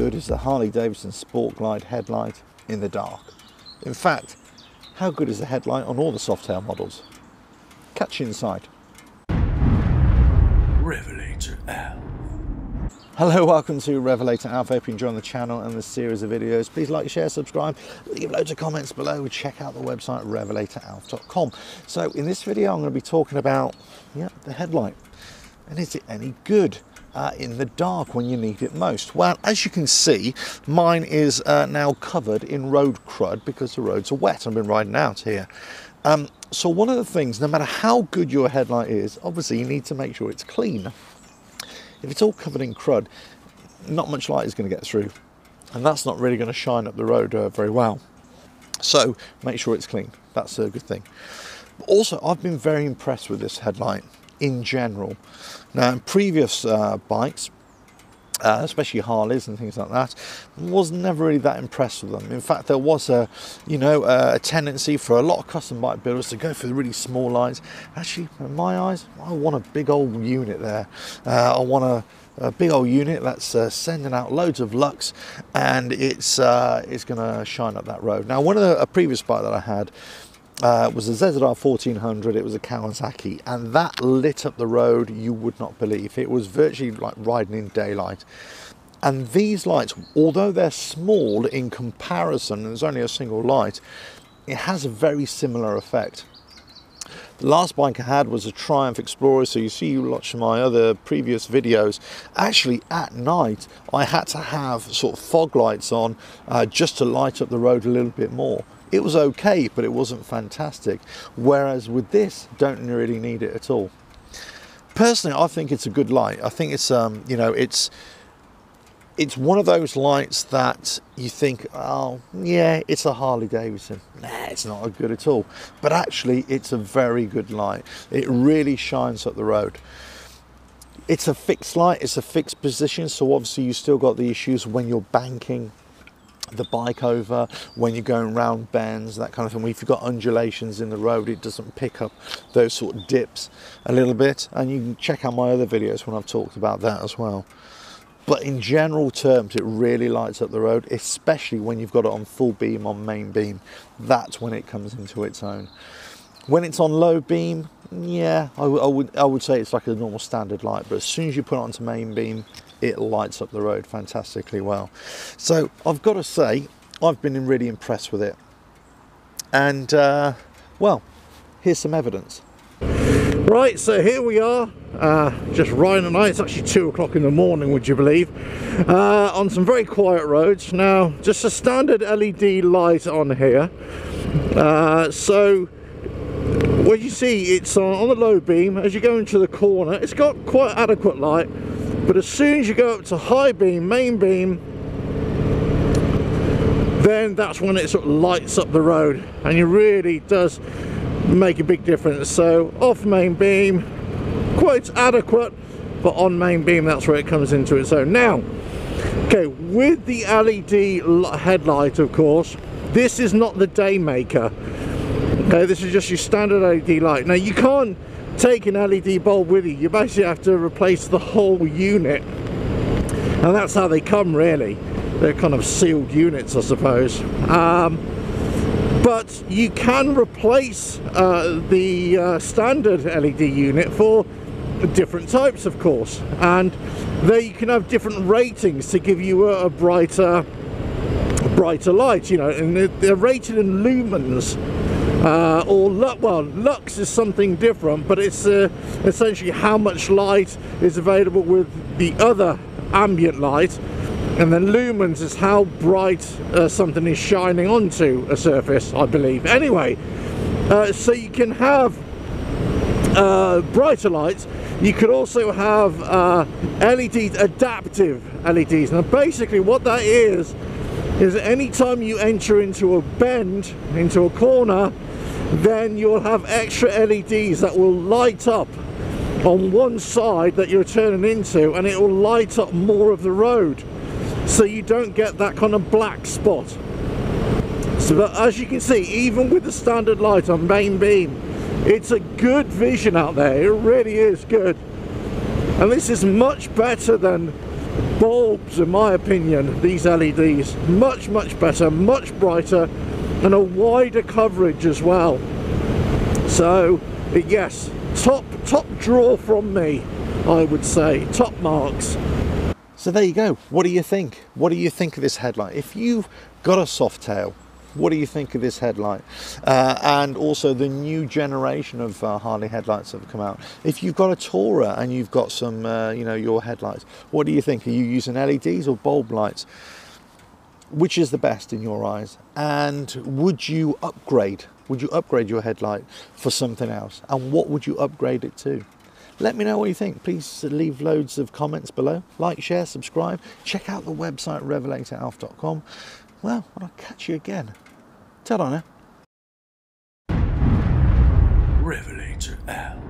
good is the Harley-Davidson Sport Glide headlight in the dark. In fact, how good is the headlight on all the Softail models? Catch you inside. Revelator Alf. Hello, welcome to Revelator Alf. Hope you're enjoying the channel and the series of videos. Please like, share, subscribe, leave loads of comments below. Check out the website revelatoralf.com. So in this video, I'm going to be talking about the headlight. And is it any good in the dark when you need it most? Well, as you can see, mine is now covered in road crud because the roads are wet. I've been riding out here. So one of the things, no matter how good your headlight is, obviously you need to make sure it's clean. If it's all covered in crud, not much light is going to get through, and that's not really going to shine up the road very well. So make sure it's clean. That's a good thing. But also, I've been very impressed with this headlight in general. Now, in previous bikes, especially Harleys and things like that, was never really that impressed with them. In fact, there was a, a tendency for a lot of custom bike builders to go for the really small lights. Actually, in my eyes, I want a big old unit there. I want a big old unit that's sending out loads of lux, and it's going to shine up that road. Now, one of the previous bike that I had was a ZZR 1400, it was a Kawasaki, and that lit up the road you would not believe. It was virtually like riding in daylight. And these lights, although they're small in comparison, there's only a single light, it has a very similar effect. The last bike I had was a Triumph Explorer, so you see you watch my other previous videos. Actually, at night, I had to have sort of fog lights on just to light up the road a little bit more. It was okay, but it wasn't fantastic. Whereas with this, don't really need it at all. Personally, I think it's a good light. I think it's, it's one of those lights that you think, oh, yeah, it's a Harley-Davidson. Nah, it's not good at all. But actually, it's a very good light. It really shines up the road. It's a fixed light. It's a fixed position. So obviously, you've still got the issues when you're banking the bike over, when you're going round bends, that kind of thing. If you've got undulations in the road, it doesn't pick up those sort of dips a little bit, and you can check out my other videos when I've talked about that as well. But in general terms, it really lights up the road, especially when you've got it on full beam, on main beam. That's when it comes into its own. When it's on low beam, yeah, I would say it's like a normal standard light, but as soon as you put it onto main beam, it lights up the road fantastically well. So I've got to say, I've been really impressed with it. And well, here's some evidence. Right, so here we are, just riding at night. It's actually 2 o'clock in the morning, would you believe, on some very quiet roads. Now, just a standard LED light on here. So what you see, it's on the low beam. As you go into the corner, it's got quite adequate light. But as soon as you go up to high beam, main beam, then that's when it sort of lights up the road, and it really does make a big difference. So off main beam, quite adequate, but on main beam, that's where it comes into its own. Now, okay, with the LED headlight, of course, this is not the Daymaker. Okay, this is just your standard LED light. Now, you can't take an LED bulb with you. You basically have to replace the whole unit, and that's how they come, really. They're kind of sealed units, I suppose. But you can replace the standard LED unit for different types, of course, and there you can have different ratings to give you a brighter light, and they're rated in lumens. Or well, lux is something different, but it's essentially how much light is available with the other ambient light, and then lumens is how bright something is shining onto a surface, I believe. Anyway, so you can have brighter lights. You could also have LEDs, adaptive LEDs. Now, basically, what that is any time you enter into a bend, into a corner, then you'll have extra LEDs that will light up on one side that you're turning into, and it will light up more of the road, so you don't get that kind of black spot. So that, as you can see, even with the standard light on main beam, it's a good vision out there. It really is good, and this is much better than bulbs, in my opinion, these LEDs, much better, much brighter, and a wider coverage as well. So yes, top draw from me, I would say, top marks. So there you go. What do you think? What do you think of this headlight? If you've got a Softail, what do you think of this headlight? And also the new generation of Harley headlights that have come out. If you've got a Tourer and you've got some, you know, your headlights, what do you think? Are you using LEDs or bulb lights? Which is the best in your eyes? And would you upgrade? Would you upgrade your headlight for something else? And what would you upgrade it to? Let me know what you think. Please leave loads of comments below. Like, share, subscribe. Check out the website, revelatoralf.com. Well, I'll catch you again. Ta-da now. Revelator Alf.